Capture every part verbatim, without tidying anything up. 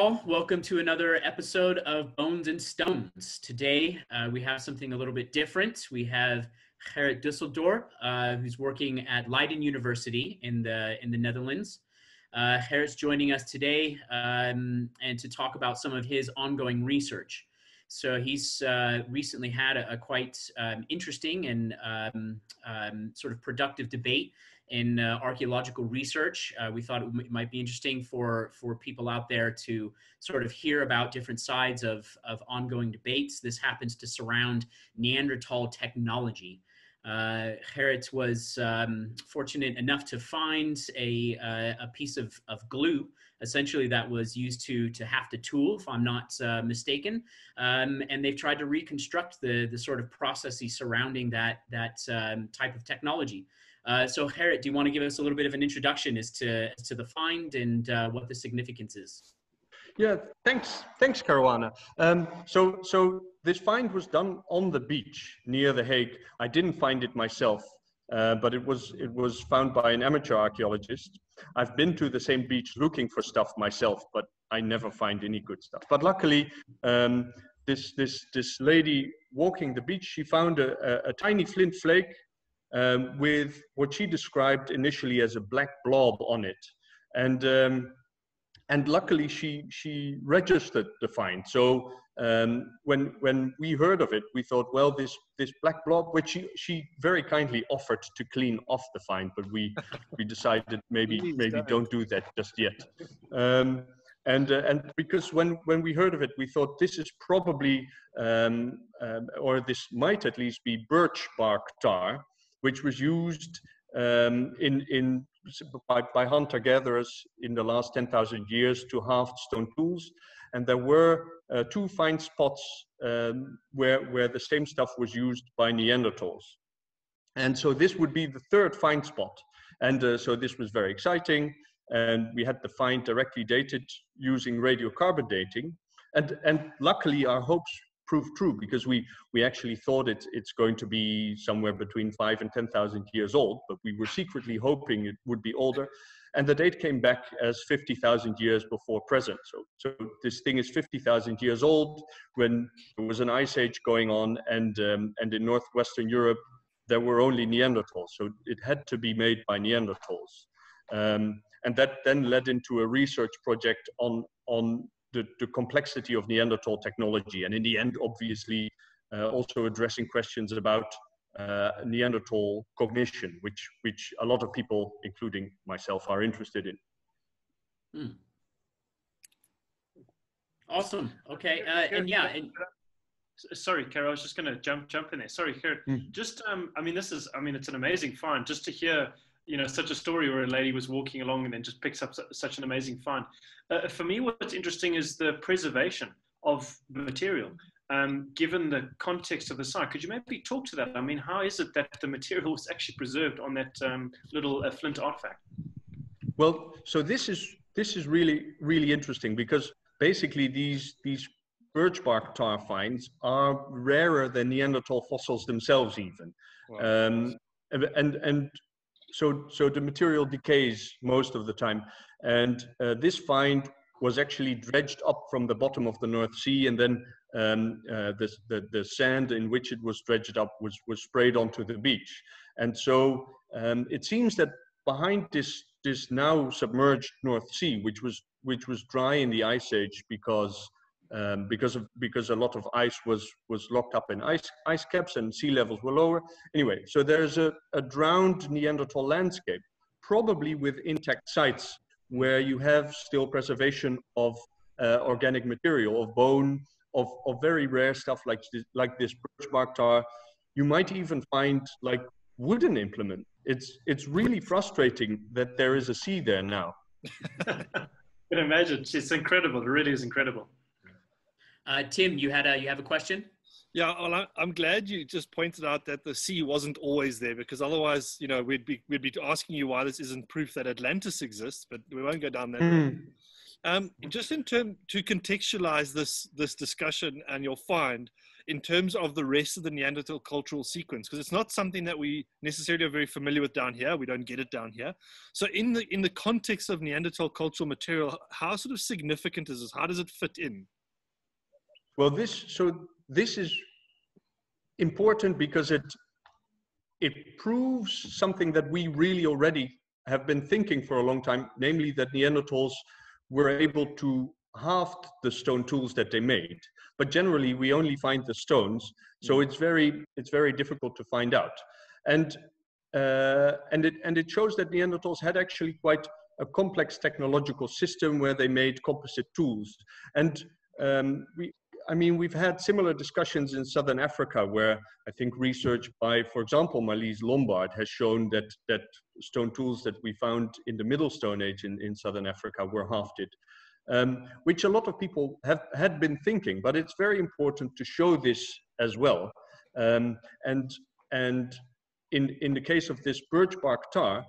all. Welcome to another episode of Bones and Stones. Today, uh, we have something a little bit different. We have Gerrit Dusseldorp, uh, who's working at Leiden University in the, in the Netherlands. Uh, Gerrit's joining us today um, and to talk about some of his ongoing research. So he's uh, recently had a, a quite um, interesting and um, um, sort of productive debate in uh, archaeological research. Uh, we thought it might be interesting for, for people out there to sort of hear about different sides of, of ongoing debates. This happens to surround Neanderthal technology. Uh, Gerrit was um, fortunate enough to find a, uh, a piece of, of glue, essentially, that was used to, to haft a tool, if I'm not uh, mistaken. Um, and they've tried to reconstruct the, the sort of processes surrounding that, that um, type of technology. Uh, so, Gerrit, do you want to give us a little bit of an introduction as to, as to the find and uh, what the significance is? Yeah, thanks, thanks, Caruana. Um, so, so this find was done on the beach near The Hague. I didn't find it myself, uh, but it was it was found by an amateur archaeologist. I've been to the same beach looking for stuff myself, but I never find any good stuff. But luckily, um, this this this lady walking the beach, she found a, a, a tiny flint flake. Um, with what she described initially as a black blob on it, and um, and luckily she she registered the find. So um, when when we heard of it, we thought, well, this this black blob, which she she very kindly offered to clean off the find, but we we decided maybe Please maybe don't. don't do that just yet. Um, And, uh, and because when, when we heard of it, we thought this is probably, um, um, or this might at least be birch bark tar, which was used um, in, in, by, by hunter-gatherers in the last ten thousand years to haft stone tools. And there were uh, two find spots um, where, where the same stuff was used by Neanderthals. And so this would be the third find spot. And uh, so this was very exciting. And we had the find directly dated using radiocarbon dating. And, and luckily our hopes proved true, because we, we actually thought it, it's going to be somewhere between five and ten thousand years old, but we were secretly hoping it would be older. And the date came back as fifty thousand years before present. So, so this thing is fifty thousand years old when there was an ice age going on, and, um, and in Northwestern Europe, there were only Neanderthals. So it had to be made by Neanderthals. Um, And that then led into a research project on, on the, the complexity of Neanderthal technology. And in the end, obviously, uh, also addressing questions about uh, Neanderthal cognition, which, which a lot of people, including myself, are interested in. Hmm. Awesome. Okay. Uh, and yeah. And Sorry, Carol, I was just going to jump jump in there. Sorry, Carol. Mm. Just, um, I mean, this is, I mean, it's an amazing find. Just to hear, you know, such a story where a lady was walking along and then just picks up such an amazing find. Uh, for me, what's interesting is the preservation of the material, um, given the context of the site. Could you maybe talk to that? I mean, how is it that the material was actually preserved on that um, little uh, flint artifact? Well, so this is this is really, really interesting, because basically these, these birch bark tar finds are rarer than Neanderthal fossils themselves even. Wow. Um, and and So, so the material decays most of the time, and uh, this find was actually dredged up from the bottom of the North Sea, and then um, uh, the, the, the sand in which it was dredged up was, was sprayed onto the beach. And so um, it seems that behind this, this now submerged North Sea, which was, which was dry in the Ice Age because, um, because, of, because a lot of ice was, was locked up in ice, ice caps, and sea levels were lower. Anyway, so there's a, a drowned Neanderthal landscape, probably with intact sites where you have still preservation of uh, organic material, of bone, of, of very rare stuff like this, like this birch bark tar. You might even find like wooden implement. It's, it's really frustrating that there is a sea there now. I can imagine. It's incredible. It really is incredible. Uh, Tim, you had a, you have a question? Yeah, well, I'm glad you just pointed out that the sea wasn't always there, because otherwise, you know, we'd be, we'd be asking you why this isn't proof that Atlantis exists, but we won't go down that road. Mm. Um, just in term to contextualize this, this discussion and your find, in terms of the rest of the Neanderthal cultural sequence, because it's not something that we necessarily are very familiar with down here. We don't get it down here. So in the, in the context of Neanderthal cultural material, how sort of significant is this? How does it fit in? Well, this, so this is important because it, it proves something that we really already have been thinking for a long time, namely that Neanderthals were able to halved the stone tools that they made, but generally we only find the stones, so it's very it's very difficult to find out. And uh, and it and it shows that Neanderthals had actually quite a complex technological system where they made composite tools. And um, we I mean we've had similar discussions in Southern Africa, where I think research by, for example, Marlies Lombard has shown that that stone tools that we found in the Middle Stone Age in, in Southern Africa were halved. Um, which a lot of people have had been thinking, but it's very important to show this as well. Um, and and in in the case of this birch bark tar,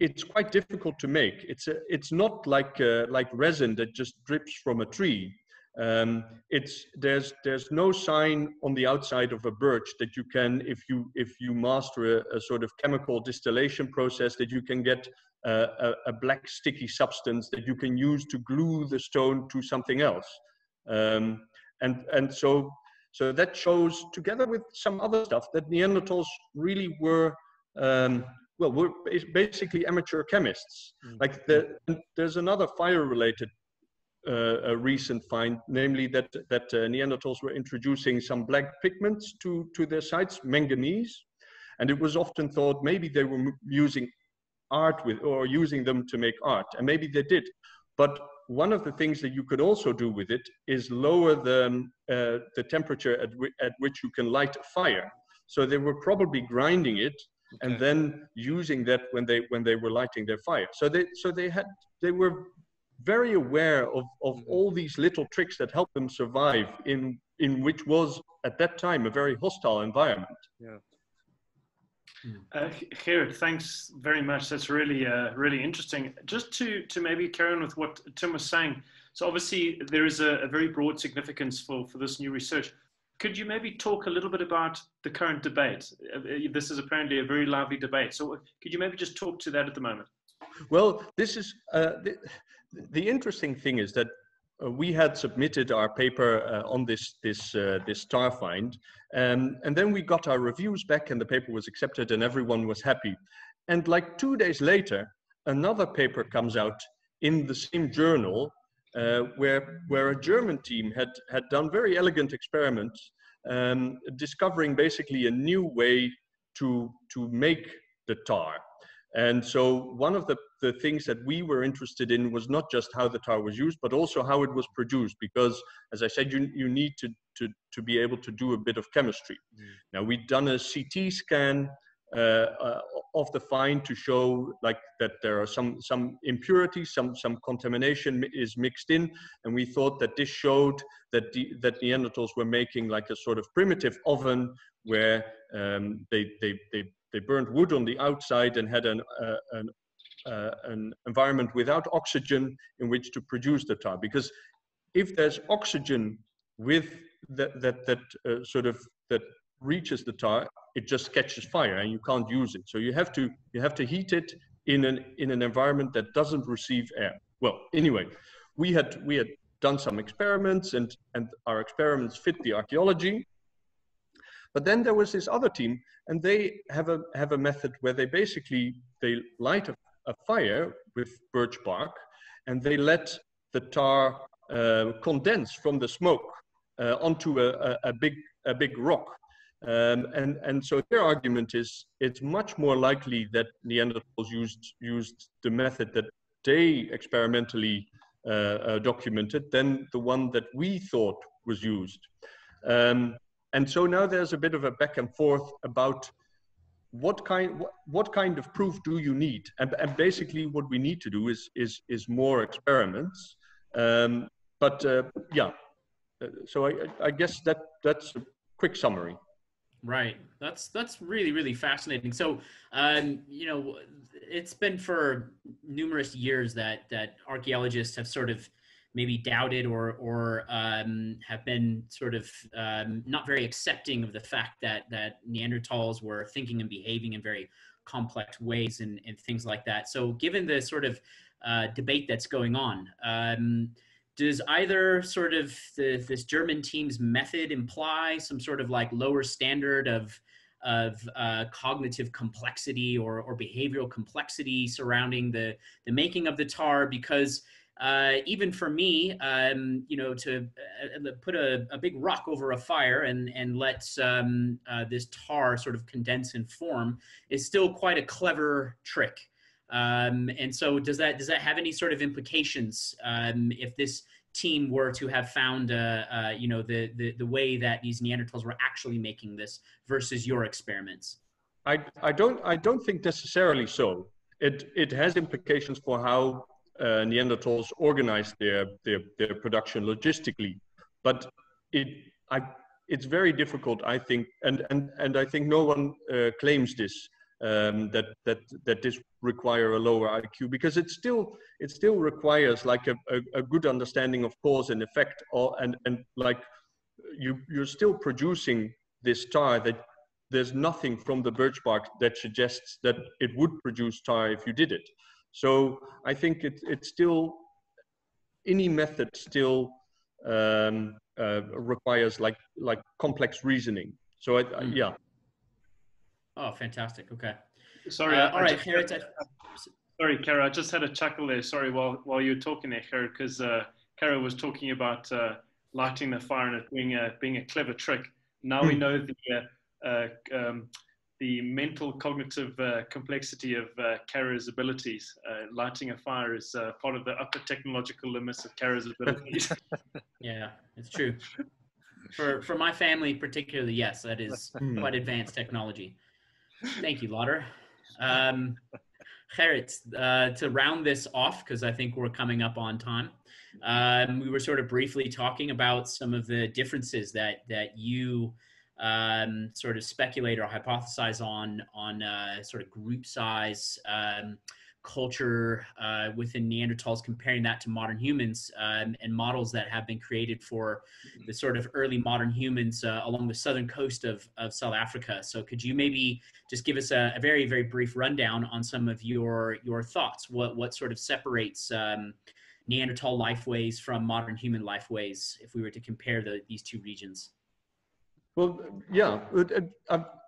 it's quite difficult to make. It's a, it's not like uh, like resin that just drips from a tree. Um, it's there's there's no sign on the outside of a birch that you can, if you if you master a, a sort of chemical distillation process, that you can get Uh, a, a black sticky substance that you can use to glue the stone to something else. Um, and and so, so that shows, together with some other stuff, that Neanderthals really were, um, well, were basically amateur chemists. Mm-hmm. Like the, there's another fire-related uh, a recent find, namely that, that uh, Neanderthals were introducing some black pigments to, to their sites, manganese. And it was often thought maybe they were using art with, or using them to make art, and maybe they did, but one of the things that you could also do with it is lower the uh, the temperature at, at which you can light a fire. So they were probably grinding it, okay, and then using that when they when they were lighting their fire. So they so they had they were very aware of of all these little tricks that helped them survive in in which was at that time a very hostile environment. Yeah. Uh, Gerrit, thanks very much. That's really, uh, really interesting. Just to, to maybe carry on with what Tim was saying. So obviously there is a, a very broad significance for, for this new research. Could you maybe talk a little bit about the current debate? This is apparently a very lively debate. So could you maybe just talk to that at the moment? Well, this is, uh, the, the interesting thing is that Uh, we had submitted our paper uh, on this this uh, this tar find, um, and then we got our reviews back, and the paper was accepted, and everyone was happy. And like two days later, another paper comes out in the same journal, uh, where where a German team had had done very elegant experiments, um, discovering basically a new way to to make the tar. And so one of the, the things that we were interested in was not just how the tar was used, but also how it was produced. Because as I said, you, you need to, to, to be able to do a bit of chemistry. Mm. Now we'd done a C T scan uh, uh, of the find to show like that there are some, some impurities, some, some contamination is mixed in. And we thought that this showed that, the, that Neanderthals were making like a sort of primitive oven where um, they, they, they They burned wood on the outside and had an, uh, an, uh, an environment without oxygen in which to produce the tar. Because if there's oxygen with that, that, that uh, sort of that reaches the tar, it just catches fire and you can't use it. So you have to you have to heat it in an in an environment that doesn't receive air. Well, anyway, we had we had done some experiments, and and our experiments fit the archaeology. But then there was this other team, and they have a have a method where they basically they light a, a fire with birch bark, and they let the tar uh, condense from the smoke uh, onto a, a, a big a big rock, um, and and so their argument is it's much more likely that Neanderthals used used the method that they experimentally uh, uh, documented than the one that we thought was used. Um, And so now there's a bit of a back and forth about what kind what, what kind of proof do you need? And, and basically, what we need to do is is is more experiments. Um, but uh, yeah, so I, I guess that that's a quick summary. Right. That's that's really really fascinating. So um, you know, it's been for numerous years that that archaeologists have sort of maybe doubted or or um, have been sort of um, not very accepting of the fact that that Neanderthals were thinking and behaving in very complex ways and, and things like that. So given the sort of uh, debate that's going on, um, does either sort of the, this German team's method imply some sort of like lower standard of of uh, cognitive complexity or, or behavioral complexity surrounding the, the making of the tar? Because uh, even for me, um, you know, to uh, put a, a big rock over a fire and, and let um, uh, this tar sort of condense and form is still quite a clever trick. Um, and so does that, does that have any sort of implications um, if this team were to have found, uh, uh, you know, the, the, the way that these Neanderthals were actually making this versus your experiments? I, I, don't, I don't think necessarily so. It, it has implications for how uh, Neanderthals organized their, their, their production logistically. But it, I, it's very difficult, I think, and, and, and I think no one uh, claims this. Um, that that that this require a lower I Q, because it still it still requires like a, a, a good understanding of cause and effect, or and and like you you're still producing this tar that there's nothing from the birch bark that suggests that it would produce tar if you did it. So I think it it's still any method still um, uh, requires like like complex reasoning. So I, I, yeah. Oh, fantastic. Okay. Sorry. Uh, all I right. Just, Gerrit, I... Sorry, Kara. I just had a chuckle there. Sorry, while, while you were talking there, Kara, because uh, Kara was talking about uh, lighting the fire and it being a, being a clever trick. Now we know the, uh, uh, um, the mental cognitive uh, complexity of uh, Kara's abilities. Uh, lighting a fire is uh, part of the upper technological limits of Kara's abilities. Yeah, it's true. For, for my family particularly, yes, that is quite advanced technology. Thank you, Lauder. Um, Gerrit, uh, to round this off, because I think we're coming up on time, um, we were sort of briefly talking about some of the differences that, that you um, sort of speculate or hypothesize on, on uh, sort of group size, um, culture uh, within Neanderthals, comparing that to modern humans um, and models that have been created for the sort of early modern humans uh, along the southern coast of, of South Africa. So could you maybe just give us a, a very, very brief rundown on some of your, your thoughts? What, what sort of separates um, Neanderthal lifeways from modern human lifeways if we were to compare the, these two regions? Well, yeah.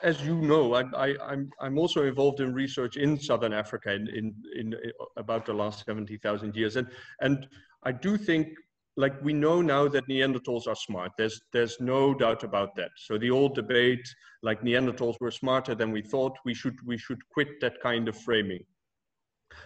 As you know, I, I, I'm, I'm also involved in research in Southern Africa in, in, in about the last seventy thousand years. And, and I do think, like, we know now that Neanderthals are smart. There's, there's no doubt about that. So the old debate, like Neanderthals were smarter than we thought, we should, we should quit that kind of framing.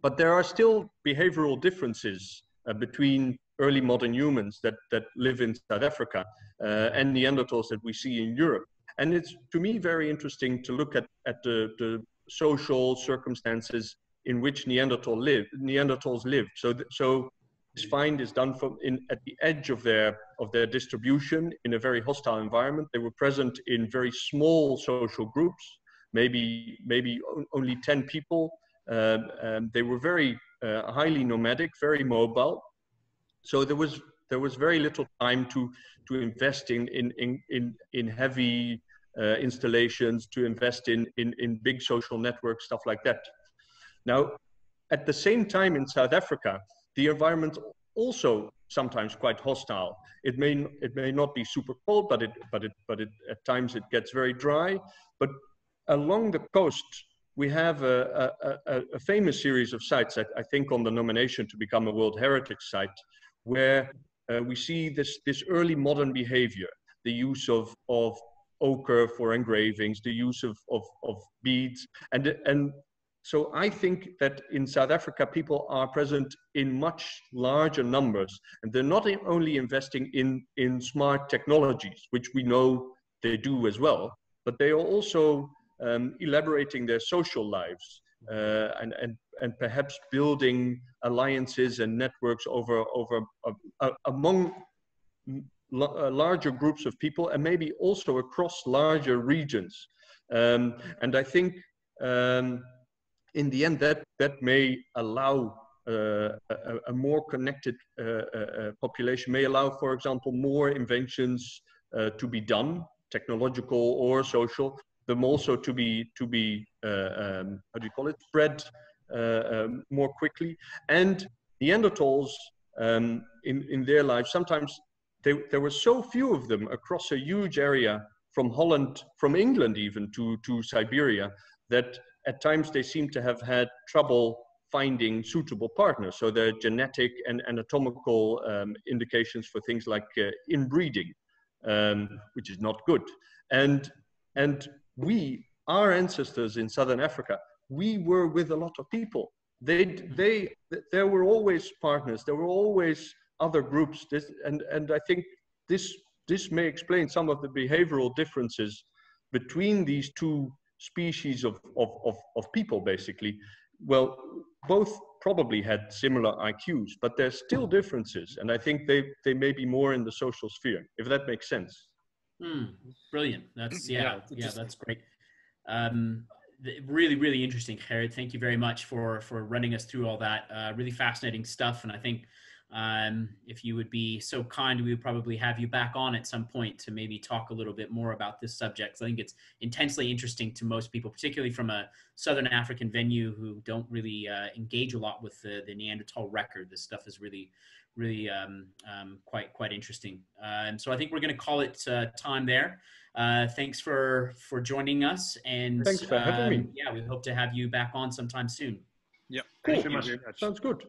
But there are still behavioral differences uh, between early modern humans that, that live in South Africa uh, and Neanderthals that we see in Europe. And it's, to me, very interesting to look at, at the, the social circumstances in which Neanderthal live, Neanderthals lived. So, th so this find is done from in, at the edge of their, of their distribution in a very hostile environment. They were present in very small social groups, maybe, maybe only ten people. Um, and they were very uh, highly nomadic, very mobile. So there was, there was very little time to, to invest in, in, in, in, in heavy uh, installations, to invest in, in, in big social networks, stuff like that. Now, at the same time in South Africa, the environment also sometimes quite hostile. It may, it may not be super cold, but, it, but, it, but it, at times it gets very dry. But along the coast, we have a, a, a famous series of sites that I think on the nomination to become a World Heritage Site, where Uh, we see this, this early modern behavior, the use of, of ochre for engravings, the use of, of, of beads. And, and so I think that in South Africa, people are present in much larger numbers. And they're not in only investing in, in smart technologies, which we know they do as well, but they are also um, elaborating their social lives uh, and, and and perhaps building alliances and networks over, over uh, uh, among uh, larger groups of people, and maybe also across larger regions. Um, and I think um, in the end that, that may allow uh, a, a more connected uh, uh, population may allow, for example, more inventions uh, to be done, technological or social, them also to be, to be uh, um, how do you call it, spread uh, um, more quickly. And Neanderthals, um, in, in their life, sometimes they, there were so few of them across a huge area from Holland, from England even, to, to Siberia, that at times they seem to have had trouble finding suitable partners. So there are genetic and anatomical um, indications for things like uh, inbreeding, um, which is not good. And, and we, our ancestors in Southern Africa, we were with a lot of people. They, they, there were always partners. There were always other groups. This, and, and I think this, this may explain some of the behavioral differences between these two species of, of, of, of people, basically. Well, both probably had similar I Qs, but there's still differences. And I think they, they may be more in the social sphere, if that makes sense. Mm, brilliant. That's, yeah, yeah, that's great. Um, Really, really interesting, Gerrit. Thank you very much for, for running us through all that. Uh, really fascinating stuff. And I think um, if you would be so kind, we would probably have you back on at some point to maybe talk a little bit more about this subject. So I think it's intensely interesting to most people, particularly from a Southern African venue who don't really uh, engage a lot with the, the Neanderthal record. This stuff is really, really um, um, quite, quite interesting. Uh, and so I think we're going to call it uh, time there. Uh, thanks for, for joining us, and thanks for um, having me. Yeah, we hope to have you back on sometime soon. Yeah, cool. Thank you very much. Sounds good.